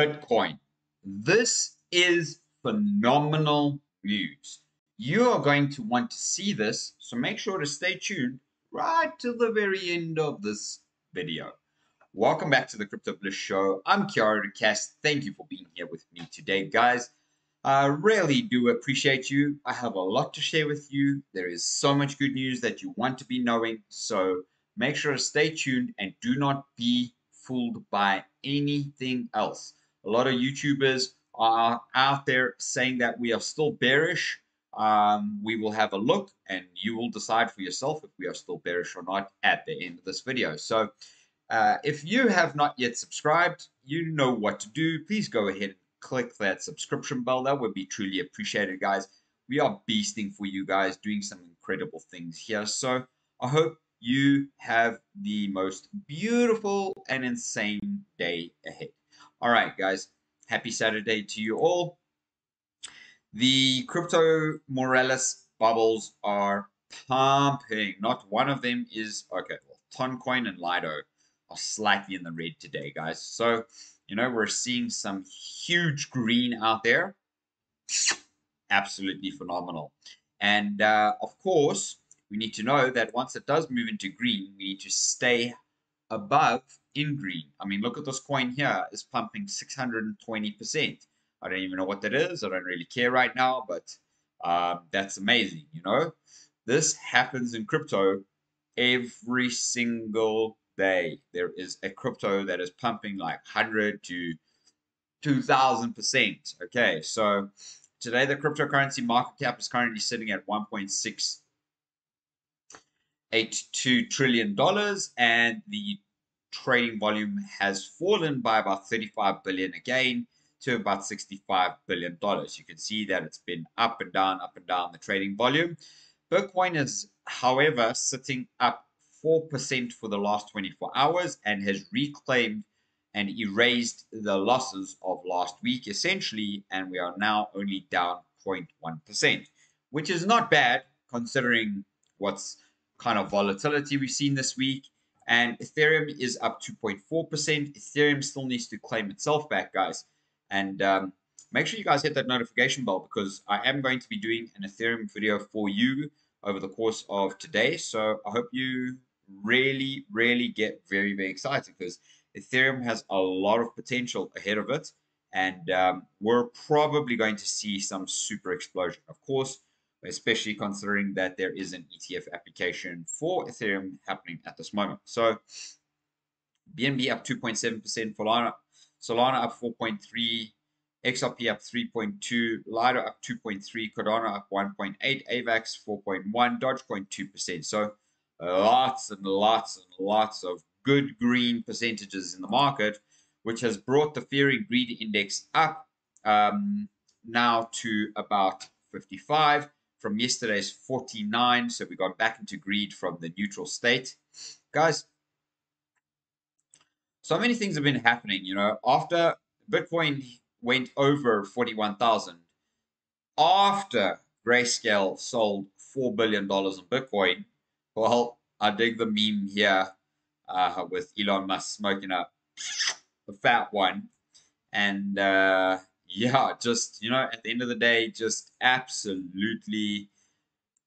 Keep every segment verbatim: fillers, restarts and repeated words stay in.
Bitcoin. This is phenomenal news. You are going to want to see this, so make sure to stay tuned right to the very end of this video. Welcome back to the Crypto Bliss Show. I'm Kiara Ducasse. Thank you for being here with me today, guys. I really do appreciate you. I have a lot to share with you. There is so much good news that you want to be knowing, so make sure to stay tuned and do not be fooled by anything else. A lot of YouTubers are out there saying that we are still bearish. Um, we will have a look and you will decide for yourself if we are still bearish or not at the end of this video. So uh, if you have not yet subscribed, you know what to do. Please go ahead and click that subscription bell. That would be truly appreciated, guys. We are beasting for you guys, doing some incredible things here. So I hope you have the most beautiful and insane day ahead. All right, guys, happy Saturday to you all. The crypto Morales bubbles are pumping. Not one of them is, okay, well, Toncoin and Lido are slightly in the red today, guys. So, you know, we're seeing some huge green out there. Absolutely phenomenal. And, uh, of course, we need to know that once it does move into green, we need to stay above in green. I mean, look at this coin here. It's pumping six hundred twenty percent. I don't even know what that is. I don't really care right now, but um, that's amazing, you know. This happens in crypto every single day. There is a crypto that is pumping like one hundred to two thousand percent. Okay, so today the cryptocurrency market cap is currently sitting at one point six eight two trillion dollars, and the trading volume has fallen by about thirty-five billion dollars again, to about sixty-five billion dollars. You can see that it's been up and down, up and down the trading volume. Bitcoin is, however, sitting up four percent for the last twenty-four hours and has reclaimed and erased the losses of last week, essentially, and we are now only down zero point one percent, which is not bad considering what's kind of volatility we've seen this week. And Ethereum is up two point four percent. Ethereum still needs to claim itself back, guys. And um, make sure you guys hit that notification bell, because I am going to be doing an Ethereum video for you over the course of today. So I hope you really, really get very, very excited, because Ethereum has a lot of potential ahead of it. And um, we're probably going to see some super explosion, of course, especially considering that there is an E T F application for Ethereum happening at this moment. So B N B up two point seven percent, Solana. Solana up four point three, X R P up three point two, Lido up two point three, Cardano up one point eight, Avax four point one, Dogecoin two percent. So lots and lots and lots of good green percentages in the market, which has brought the Fear and Greed Index up um, now to about fifty-five from yesterday's forty-nine. So we got back into greed from the neutral state. Guys, so many things have been happening, you know. After Bitcoin went over forty-one thousand, after Grayscale sold four billion dollars in Bitcoin, well, I dig the meme here uh, with Elon Musk smoking up the fat one. And uh, yeah, just, you know, at the end of the day, just absolutely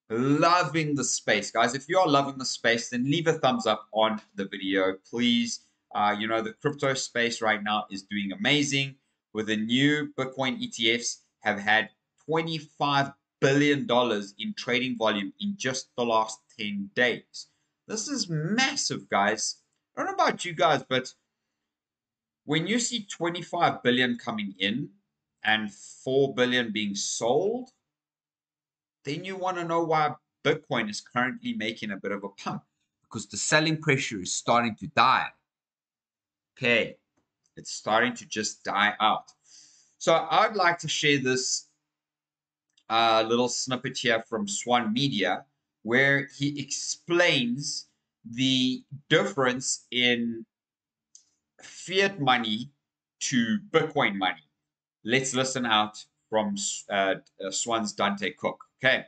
loving the space, guys. If you are loving the space, then leave a thumbs up on the video, please. Uh, you know, the crypto space right now is doing amazing, with the new Bitcoin E T Fs have had twenty-five billion dollars in trading volume in just the last ten days. This is massive, guys. I don't know about you guys, but when you see twenty-five billion dollars coming in and four billion dollars being sold, then you want to know why Bitcoin is currently making a bit of a pump, because the selling pressure is starting to die. Okay, it's starting to just die out. So I'd like to share this uh, little snippet here from Swan Media, where he explains the difference in fiat money to Bitcoin money. Let's listen out from uh, Swan's Dante Cook. Okay.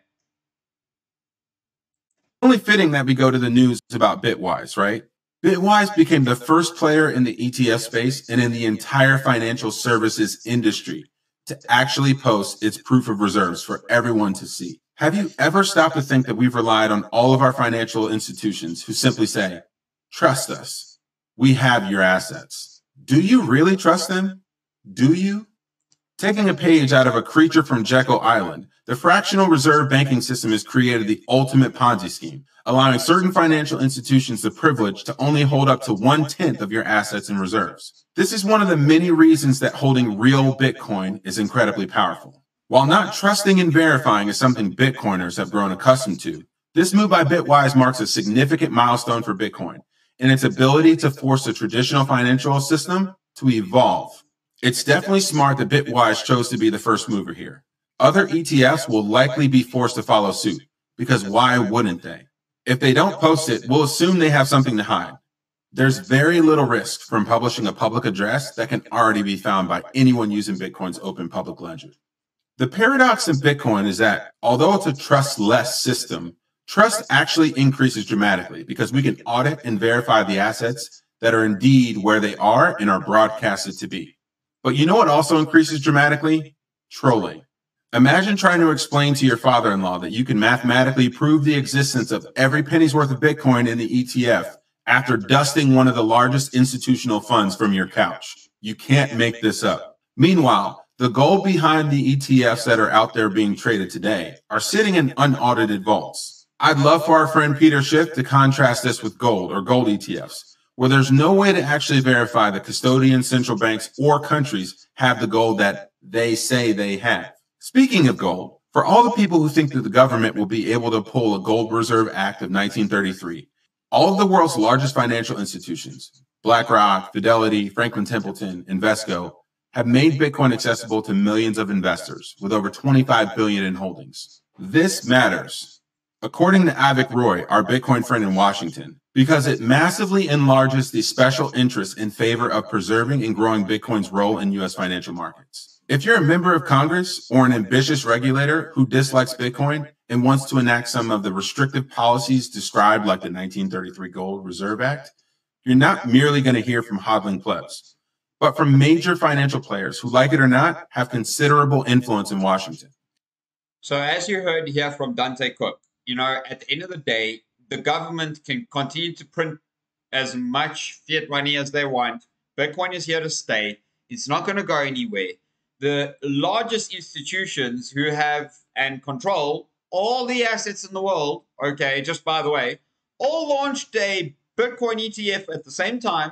Only fitting that we go to the news about Bitwise, right? Bitwise became the first player in the E T F space and in the entire financial services industry to actually post its proof of reserves for everyone to see. Have you ever stopped to think that we've relied on all of our financial institutions who simply say, trust us, we have your assets? Do you really trust them? Do you? Taking a page out of A Creature from Jekyll Island, the fractional reserve banking system has created the ultimate Ponzi scheme, allowing certain financial institutions the privilege to only hold up to one-tenth of your assets and reserves. This is one of the many reasons that holding real Bitcoin is incredibly powerful. While not trusting and verifying is something Bitcoiners have grown accustomed to, this move by Bitwise marks a significant milestone for Bitcoin and its ability to force the traditional financial system to evolve. It's definitely smart that Bitwise chose to be the first mover here. Other E T Fs will likely be forced to follow suit, because why wouldn't they? If they don't post it, we'll assume they have something to hide. There's very little risk from publishing a public address that can already be found by anyone using Bitcoin's open public ledger. The paradox in Bitcoin is that, although it's a trust-less system, trust actually increases dramatically because we can audit and verify the assets that are indeed where they are and are broadcasted to be. But you know what also increases dramatically? Trolling. Imagine trying to explain to your father-in-law that you can mathematically prove the existence of every penny's worth of Bitcoin in the E T F after dusting one of the largest institutional funds from your couch. You can't make this up. Meanwhile, the gold behind the E T Fs that are out there being traded today are sitting in unaudited vaults. I'd love for our friend Peter Schiff to contrast this with gold or gold E T Fs, where there's no way to actually verify that custodian central banks or countries have the gold that they say they have. Speaking of gold, for all the people who think that the government will be able to pull a Gold Reserve Act of nineteen thirty-three, all of the world's largest financial institutions, BlackRock, Fidelity, Franklin Templeton, Invesco, have made Bitcoin accessible to millions of investors with over twenty-five billion dollars in holdings. This matters, according to Avik Roy, our Bitcoin friend in Washington, because it massively enlarges the special interest in favor of preserving and growing Bitcoin's role in U S financial markets. If you're a member of Congress or an ambitious regulator who dislikes Bitcoin and wants to enact some of the restrictive policies described like the nineteen thirty-three Gold Reserve Act, you're not merely going to hear from hodling plebs, but from major financial players who, like it or not, have considerable influence in Washington. So as you heard here from Dante Cook, you know, at the end of the day, the government can continue to print as much fiat money as they want. Bitcoin is here to stay. It's not going to go anywhere. The largest institutions who have and control all the assets in the world, okay, just by the way, all launched a Bitcoin E T F at the same time,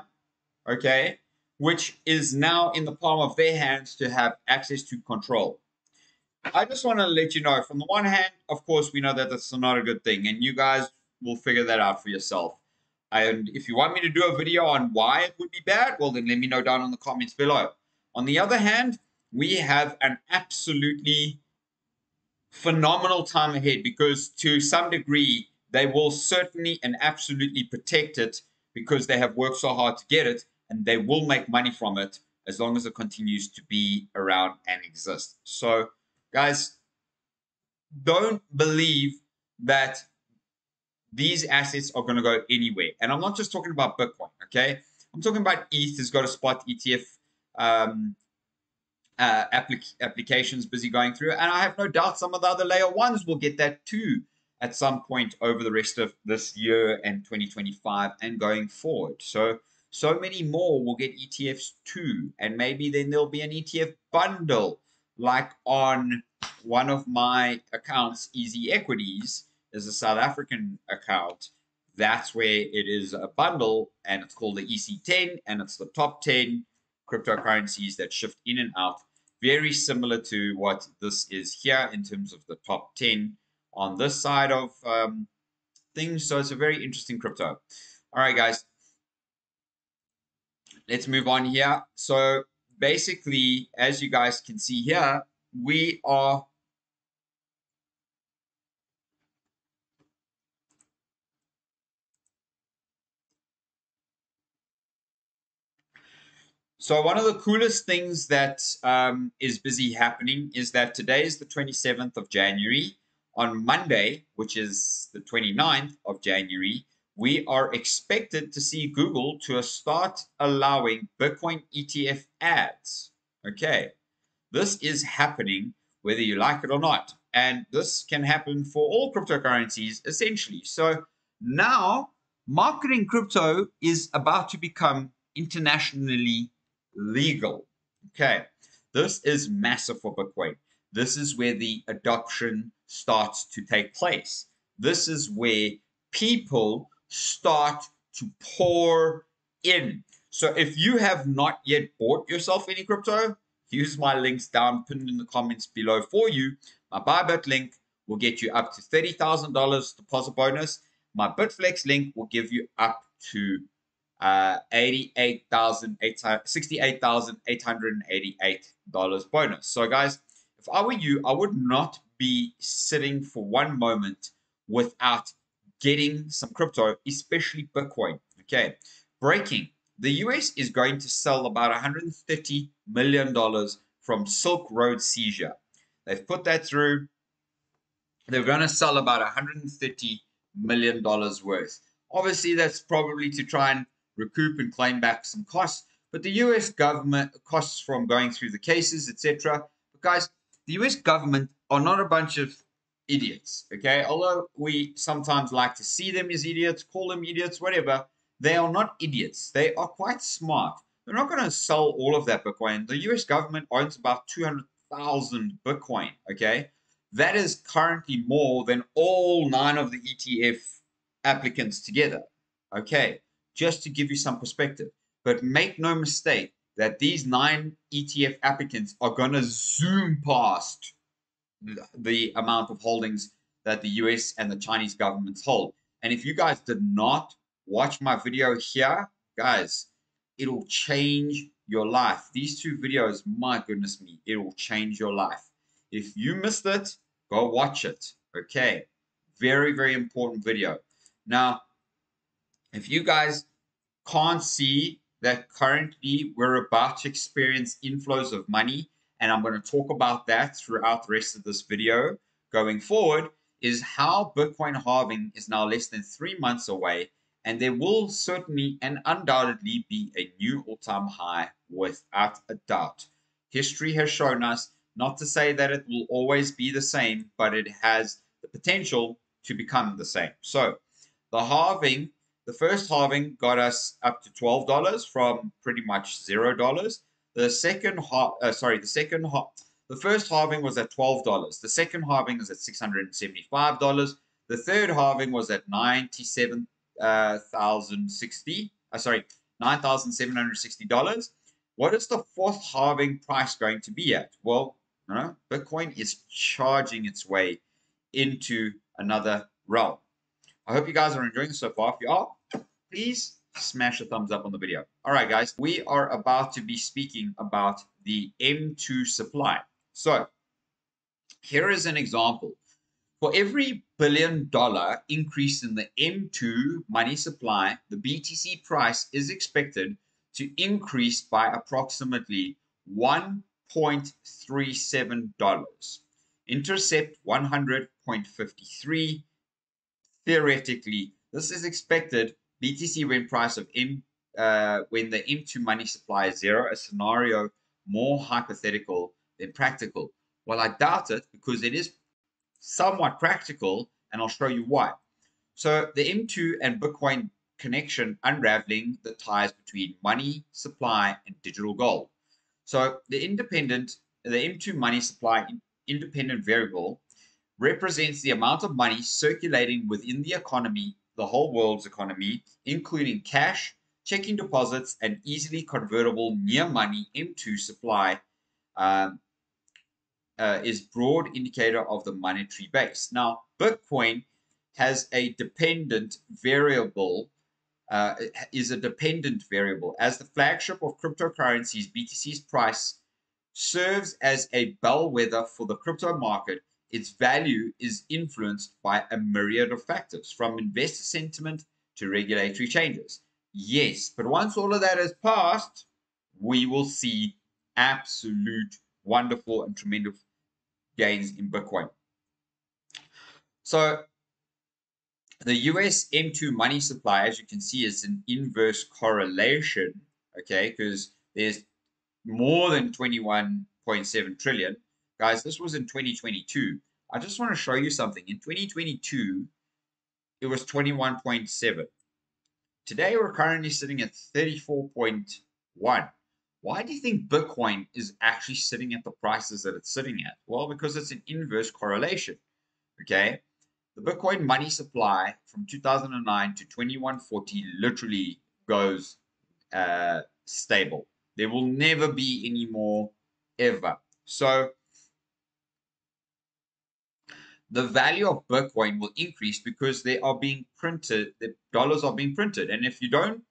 okay, which is now in the palm of their hands to have access to control. I just want to let you know, from the one hand, of course, we know that that's not a good thing, and you guys will figure that out for yourself. And if you want me to do a video on why it would be bad, well, then let me know down in the comments below. On the other hand, we have an absolutely phenomenal time ahead because to some degree, they will certainly and absolutely protect it because they have worked so hard to get it and they will make money from it as long as it continues to be around and exist. So guys, don't believe that these assets are going to go anywhere. And I'm not just talking about Bitcoin, okay? I'm talking about E T H has got a spot E T F um, Uh, applic applications busy going through, and I have no doubt some of the other layer ones will get that too at some point over the rest of this year and twenty twenty-five and going forward. So so many more will get E T Fs too, and maybe then there'll be an E T F bundle like on one of my accounts. Easy Equities is a South African account. That's where it is a bundle, and it's called the E C ten, and it's the top ten cryptocurrencies that shift in and out, very similar to what this is here in terms of the top ten on this side of um, things. So it's a very interesting crypto. All right, guys, let's move on here. So basically, as you guys can see here, we are So one of the coolest things that um, is busy happening is that today is the twenty-seventh of January. On Monday, which is the twenty-ninth of January, we are expected to see Google to start allowing Bitcoin E T F ads. Okay, this is happening whether you like it or not. And this can happen for all cryptocurrencies essentially. So now marketing crypto is about to become internationally legal. Okay, this is massive for Bitcoin. This is where the adoption starts to take place. This is where people start to pour in. So if you have not yet bought yourself any crypto, use my links down pinned in the comments below for you. My Bybit link will get you up to thirty thousand dollars deposit bonus. My Bitflex link will give you up to uh, sixty-eight thousand eight hundred eighty-eight dollars bonus. So guys, if I were you, I would not be sitting for one moment without getting some crypto, especially Bitcoin. Okay, breaking. The U S is going to sell about one hundred thirty million dollars from Silk Road seizure. They've put that through. They're going to sell about one hundred thirty million dollars worth. Obviously, that's probably to try and recoup and claim back some costs. But the U S government, costs from going through the cases, et cetera. But guys, the U S government are not a bunch of idiots, okay? Although we sometimes like to see them as idiots, call them idiots, whatever, they are not idiots. They are quite smart. They're not going to sell all of that Bitcoin. The U S government owns about two hundred thousand Bitcoin, okay? That is currently more than all nine of the E T F applicants together, okay? Just to give you some perspective. But make no mistake that these nine E T F applicants are going to zoom past the amount of holdings that the U S and the Chinese governments hold. And if you guys did not watch my video here, guys, it'll change your life. These two videos, my goodness me, it'll change your life. If you missed it, go watch it. Okay, very, very important video. Now, if you guys can't see that currently we're about to experience inflows of money, and I'm going to talk about that throughout the rest of this video going forward, is how Bitcoin halving is now less than three months away, and there will certainly and undoubtedly be a new all-time high without a doubt. History has shown us, not to say that it will always be the same, but it has the potential to become the same. So the halving, the first halving got us up to twelve dollars from pretty much zero dollars. The second half, uh, sorry, the second half, the first halving was at twelve dollars. The second halving is at six hundred seventy-five dollars. The third halving was at ninety-seven thousand sixty dollars. Uh, sorry, nine thousand seven hundred sixty dollars. What is the fourth halving price going to be at? Well, you know, Bitcoin is charging its way into another realm. I hope you guys are enjoying this so far. If you are, please smash a thumbs up on the video. All right, guys, we are about to be speaking about the M two supply. So here is an example. For every billion dollar increase in the M two money supply, the B T C price is expected to increase by approximately one point three seven dollars. Intercept one hundred point five three. Theoretically, this is expected B T C when price of M, uh, when the M two money supply is zero, a scenario more hypothetical than practical. Well, I doubt it because it is somewhat practical, and I'll show you why. So the M two and Bitcoin connection unraveling the ties between money supply and digital gold. So the independent, the M two money supply independent variable represents the amount of money circulating within the economy, the whole world's economy, including cash, checking deposits, and easily convertible near money M two supply, um, uh, is broad indicator of the monetary base. Now, Bitcoin has a dependent variable, uh, is a dependent variable. As the flagship of cryptocurrencies, B T C's price serves as a bellwether for the crypto market. Its value is influenced by a myriad of factors, from investor sentiment to regulatory changes. Yes, but once all of that has passed, we will see absolute wonderful and tremendous gains in Bitcoin. So the U S M two money supply, as you can see, is an inverse correlation, okay, because there's more than twenty-one point seven trillion. Guys, this was in twenty twenty-two. I just want to show you something. In twenty twenty-two, it was twenty-one point seven. Today, we're currently sitting at thirty-four point one. Why do you think Bitcoin is actually sitting at the prices that it's sitting at? Well, because it's an inverse correlation, okay? The Bitcoin money supply from two thousand nine to twenty-one forty literally goes uh, stable. There will never be any more ever. So the value of Bitcoin will increase because they are being printed, the dollars are being printed. And if you don't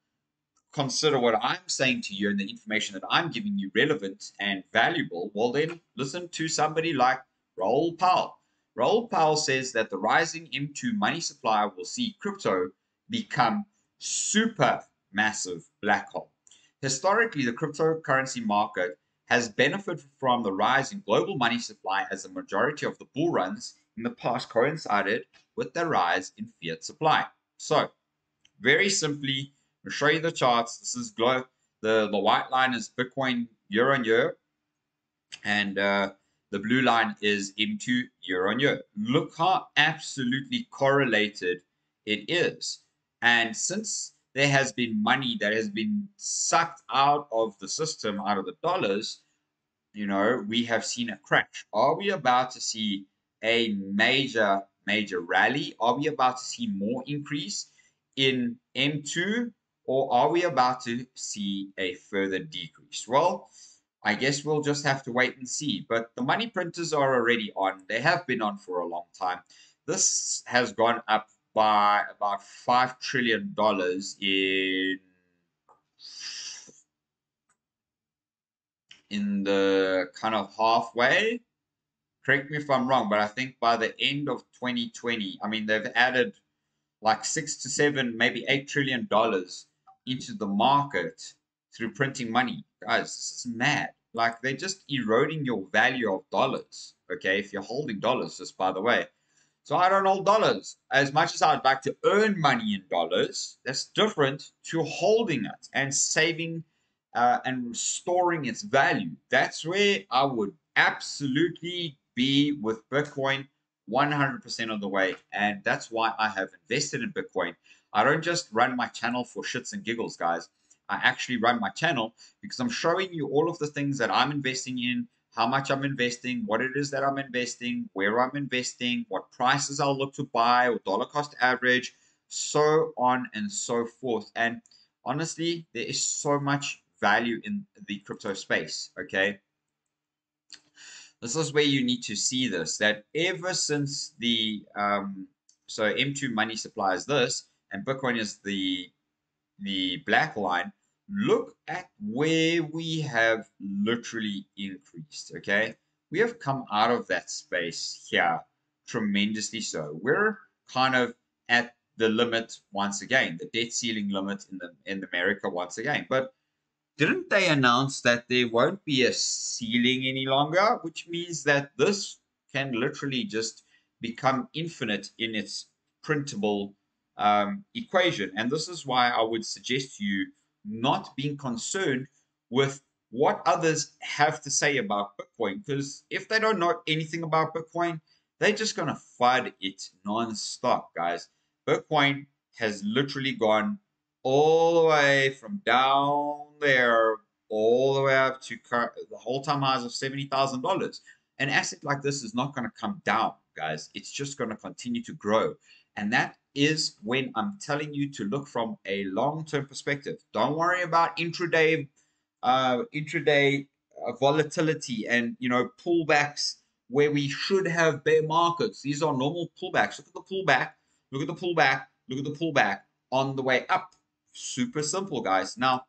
consider what I'm saying to you and the information that I'm giving you relevant and valuable, well then listen to somebody like Raoul Pal. Raoul Pal says that the rising M two money supply will see crypto become super massive black hole. Historically, the cryptocurrency market has benefited from the rise in global money supply as the majority of the bull runs in the past coincided with the rise in fiat supply. So, very simply, we'll show you the charts. This is glow. The, the white line is Bitcoin year on year, and uh, the blue line is M two year on year. Look how absolutely correlated it is. And since there has been money that has been sucked out of the system, out of the dollars, you know, we have seen a crash. Are we about to see a major, major rally? Are we about to see more increase in M two? Or are we about to see a further decrease? Well, I guess we'll just have to wait and see. But the money printers are already on. They have been on for a long time. This has gone up by about five trillion dollars in in the kind of halfway. Correct me if I'm wrong, but I think by the end of twenty twenty, I mean they've added like six to seven, maybe eight trillion dollars into the market through printing money. Guys, this is mad. Like they're just eroding your value of dollars. Okay, if you're holding dollars, just by the way. So I don't hold dollars. As much as I'd like to earn money in dollars, that's different to holding it and saving uh, and restoring its value. That's where I would absolutely be with Bitcoin one hundred percent of the way. And that's why I have invested in Bitcoin. I don't just run my channel for shits and giggles, guys. I actually run my channel because I'm showing you all of the things that I'm investing in, how much I'm investing, what it is that I'm investing, where I'm investing, what prices I'll look to buy, or dollar cost average, so on and so forth. And honestly, there is so much value in the crypto space, okay? This is where you need to see this, that ever since the, um, so M two money supply is this, and Bitcoin is the, the black line. Look at where we have literally increased, okay? We have come out of that space here tremendously so. We're kind of at the limit once again, the debt ceiling limit in, the, in America once again. But didn't they announce that there won't be a ceiling any longer, which means that this can literally just become infinite in its printable um, equation. And this is why I would suggest to you not being concerned with what others have to say about Bitcoin, because if they don't know anything about Bitcoin, they're just gonna F U D it non-stop, guys. Bitcoin has literally gone all the way from down there all the way up to the all-time highs of seventy thousand dollars. An asset like this is not gonna come down, guys. It's just gonna continue to grow. And that is when I'm telling you to look from a long-term perspective. Don't worry about intraday uh, intraday volatility and, you know, pullbacks where we should have bear markets. These are normal pullbacks. Look at the pullback. Look at the pullback. Look at the pullback on the way up. Super simple, guys. Now,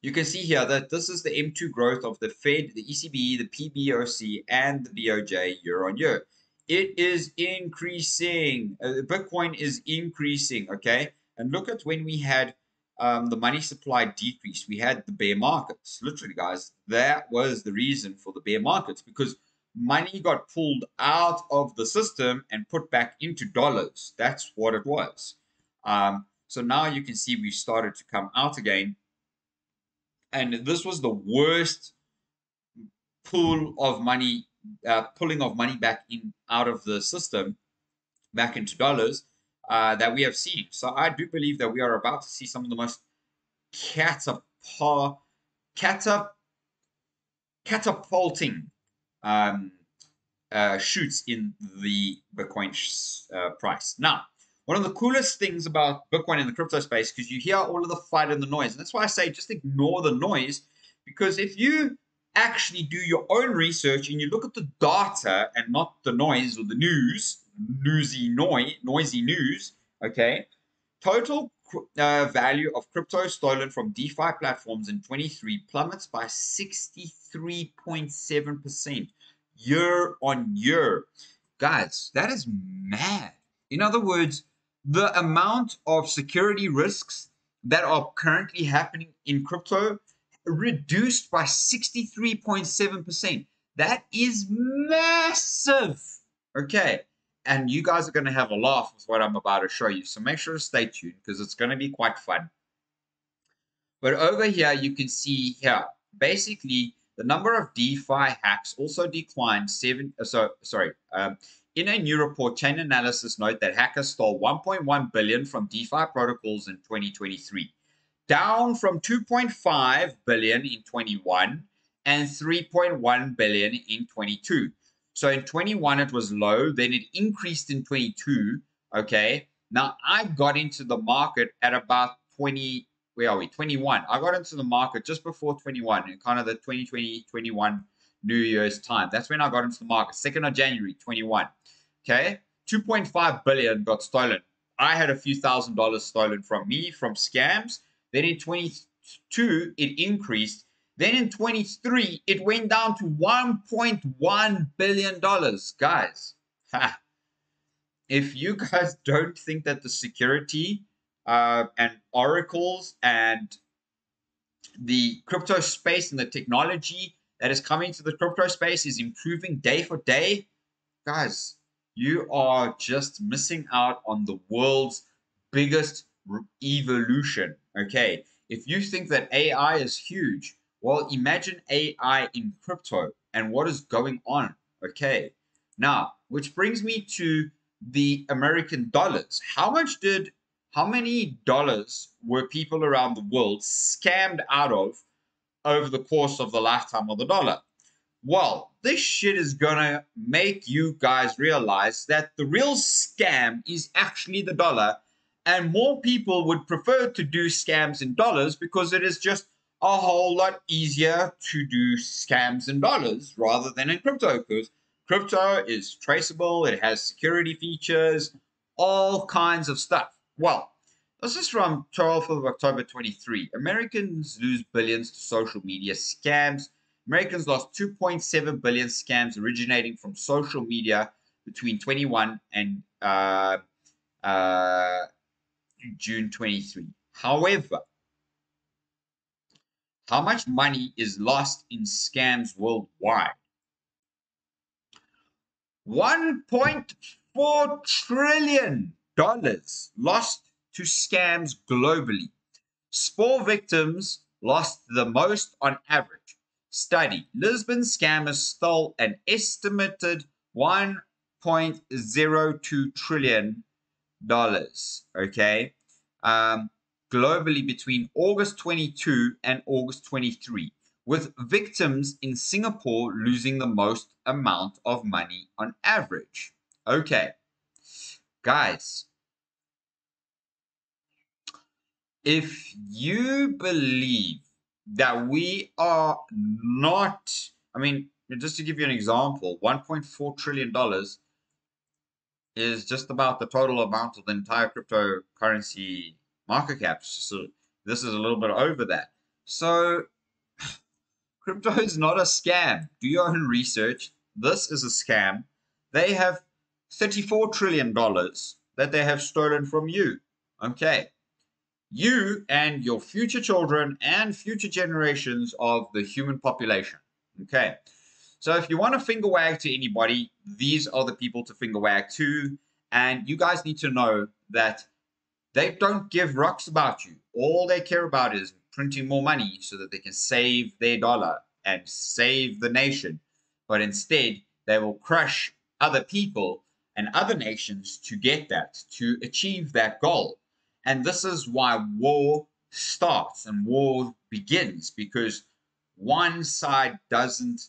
you can see here that this is the M two growth of the Fed, the E C B, the P B O C, and the B O J year on year. It is increasing. Uh, Bitcoin is increasing, okay? And look at when we had um, the money supply decrease. We had the bear markets, literally, guys. That was the reason for the bear markets because money got pulled out of the system and put back into dollars. That's what it was. Um, so now you can see we started to come out again. And this was the worst pool of money, uh, pulling of money back in out of the system, back into dollars uh, that we have seen. So I do believe that we are about to see some of the most catapult, catap, catapulting um, uh, shoots in the Bitcoin uh, price. Now, one of the coolest things about Bitcoin in the crypto space, because you hear all of the fight and the noise. And that's why I say just ignore the noise, because if you actually do your own research and you look at the data and not the noise or the news, newsy noise, noisy news, okay, total uh, value of crypto stolen from DeFi platforms in twenty-three plummets by sixty-three point seven percent year on year. Guys, that is mad. In other words, the amount of security risks that are currently happening in crypto reduced by sixty-three point seven percent. That is massive. Okay. And you guys are going to have a laugh with what I'm about to show you. So make sure to stay tuned because it's going to be quite fun. But over here, you can see here, basically, the number of DeFi hacks also declined seven. So, sorry. Um, In a new report, Chainalysis note that hackers stole one point one billion dollars from DeFi protocols in twenty twenty-three, down from two point five billion dollars in twenty-one and three point one billion dollars in twenty-two. So in twenty-one, it was low. Then it increased in twenty-two. Okay. Now, I got into the market at about twenty. Where are we? twenty-one. I got into the market just before twenty-one, in kind of the twenty twenty, twenty-one New Year's time. That's when I got into the market, second of January, twenty-one. Okay, two point five billion got stolen. I had a few thousand dollars stolen from me from scams. Then in twenty-two, it increased. Then in twenty-three, it went down to one point one billion dollars. Guys, ha. If you guys don't think that the security uh, and oracles and the crypto space and the technology that is coming to the crypto space is improving day for day, guys, you are just missing out on the world's biggest evolution, okay? If you think that A I is huge, well, imagine A I in crypto and what is going on, okay? Now, which brings me to the American dollars. How much did, how many dollars were people around the world scammed out of over the course of the lifetime of the dollar? Well, this shit is gonna make you guys realize that the real scam is actually the dollar, and more people would prefer to do scams in dollars because it is just a whole lot easier to do scams in dollars rather than in crypto, because crypto is traceable, it has security features, all kinds of stuff. Well, this is from twelfth of October twenty-three. Americans lose billions to social media scams. Americans lost two point seven billion scams originating from social media between twenty-one and uh, uh, June twenty-three. However, how much money is lost in scams worldwide? one point four trillion dollars lost to scams globally. Spore victims lost the most on average. Study: Lisbon scammers stole an estimated one point zero two trillion dollars, okay, um, globally between August twenty-two and August twenty-three, with victims in Singapore losing the most amount of money on average. Okay, guys, if you believe that we are not, I mean, just to give you an example, one point four trillion dollars is just about the total amount of the entire cryptocurrency market cap. So this is a little bit over that. So crypto is not a scam. Do your own research. This is a scam. They have thirty-four trillion dollars that they have stolen from you. Okay. You and your future children and future generations of the human population. Okay, So if you want to finger wag to anybody, these are the people to finger wag to. And you guys need to know that they don't give rocks about you. All they care about is printing more money so that they can save their dollar and save the nation. But instead, they will crush other people and other nations to get that, to achieve that goal. And this is why war starts and war begins, because one side doesn't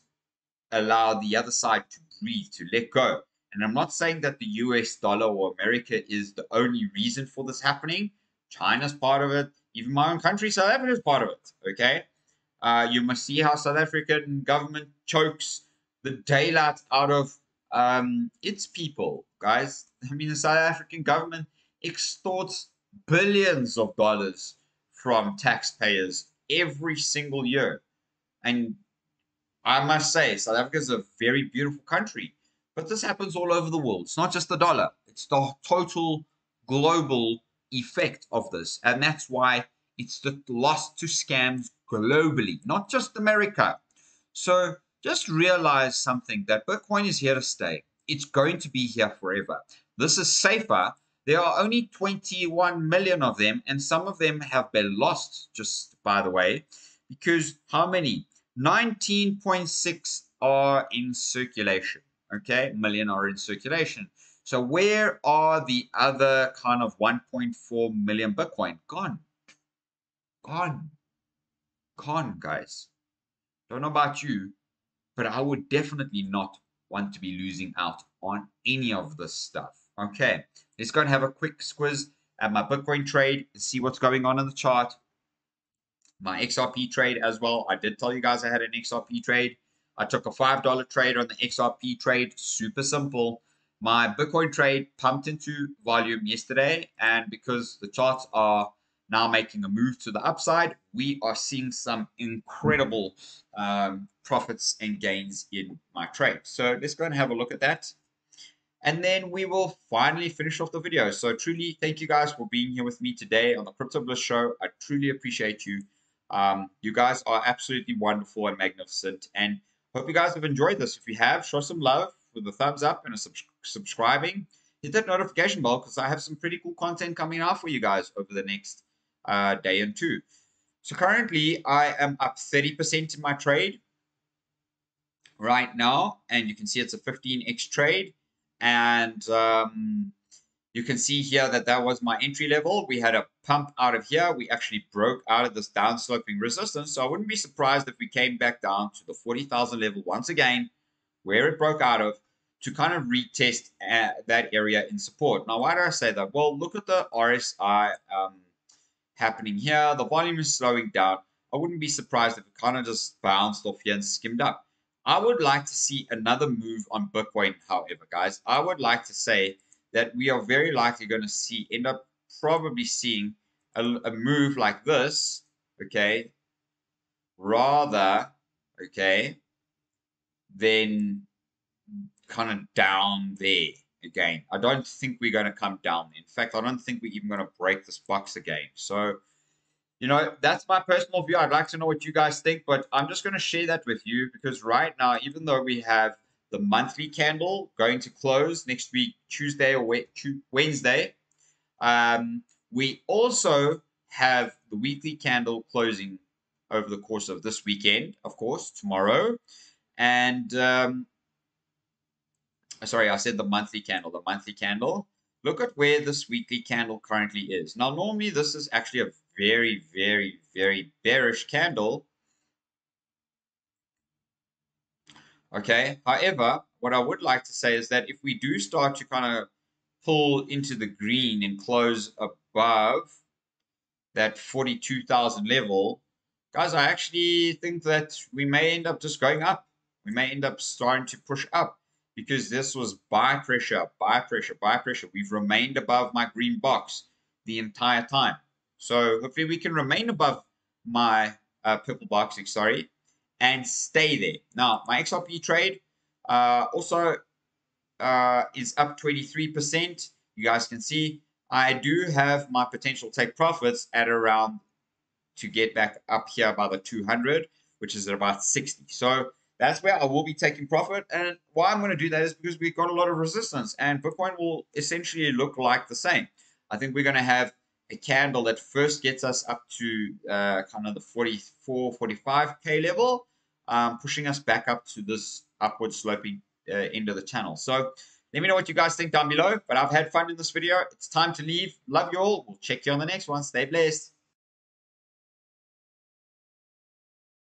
allow the other side to breathe, to let go. And I'm not saying that the U S dollar or America is the only reason for this happening. China's part of it. Even my own country, South Africa, is part of it. Okay? Uh, you must see how South African government chokes the daylight out of um, its people, guys. I mean, the South African government extorts billions of dollars from taxpayers every single year. And I must say, South Africa is a very beautiful country. But this happens all over the world. It's not just the dollar. It's the total global effect of this. And that's why it's the loss to scams globally, not just America. So just realize something, that Bitcoin is here to stay. It's going to be here forever. This is safer. There are only twenty-one million of them, and some of them have been lost, just by the way, because how many? nineteen point six are in circulation. Okay, million are in circulation. So where are the other kind of one point four million Bitcoin? Gone. Gone. Gone, guys. Don't know about you, but I would definitely not want to be losing out on any of this stuff. Okay, let's go and have a quick squiz at my Bitcoin trade, see what's going on in the chart. My X R P trade as well. I did tell you guys I had an X R P trade. I took a five dollar trade on the X R P trade, super simple. My Bitcoin trade pumped into volume yesterday, and because the charts are now making a move to the upside, we are seeing some incredible um, profits and gains in my trade. So let's go and have a look at that. And then we will finally finish off the video. So truly, thank you guys for being here with me today on the Crypto Bliss Show. I truly appreciate you. Um, you guys are absolutely wonderful and magnificent. And hope you guys have enjoyed this. If you have, show some love with a thumbs up and a sub subscribing. Hit that notification bell, because I have some pretty cool content coming out for you guys over the next uh, day and two. So currently, I am up thirty percent in my trade right now. And you can see it's a fifteen X trade. And um, you can see here that that was my entry level. We had a pump out of here. We actually broke out of this downsloping resistance. So I wouldn't be surprised if we came back down to the forty thousand level once again, where it broke out of, to kind of retest uh, that area in support. Now, why do I say that? Well, look at the R S I um, happening here. The volume is slowing down. I wouldn't be surprised if it kind of just bounced off here and skimmed up. I would like to see another move on Bitcoin, however, guys. I would like to say that we are very likely going to see, end up probably seeing a, a move like this, okay, rather, okay, than kind of down there again. I don't think we're going to come down. In fact, I don't think we're even going to break this box again. So, you know, that's my personal view. I'd like to know what you guys think, but I'm just going to share that with you, because right now, even though we have the monthly candle going to close next week, Tuesday or Wednesday, Um, we also have the weekly candle closing over the course of this weekend, of course, tomorrow. And, um, sorry, I said the monthly candle, the monthly candle. Look at where this weekly candle currently is. Now, normally this is actually a very, very, very bearish candle. Okay, however, what I would like to say is that if we do start to kind of pull into the green and close above that forty-two thousand level, guys, I actually think that we may end up just going up. We may end up starting to push up, because this was buy pressure, buy pressure, buy pressure. We've remained above my green box the entire time. So hopefully we can remain above my uh, purple box, sorry, and stay there. Now, my X R P trade uh, also uh, is up twenty-three percent. You guys can see I do have my potential take profits at around, to get back up here by the two hundred, which is at about sixty. So That's where I will be taking profit. And why I'm going to do that is because we've got a lot of resistance, and Bitcoin will essentially look like the same. I think we're going to have a candle that first gets us up to uh, kind of the forty-four, forty-five K level, um, pushing us back up to this upward sloping uh, end of the channel. So let me know what you guys think down below, but I've had fun in this video. It's time to leave. Love you all. We'll check you on the next one. Stay blessed.